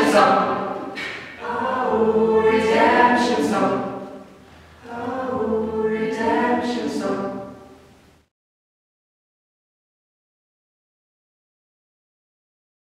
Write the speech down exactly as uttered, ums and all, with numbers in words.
Some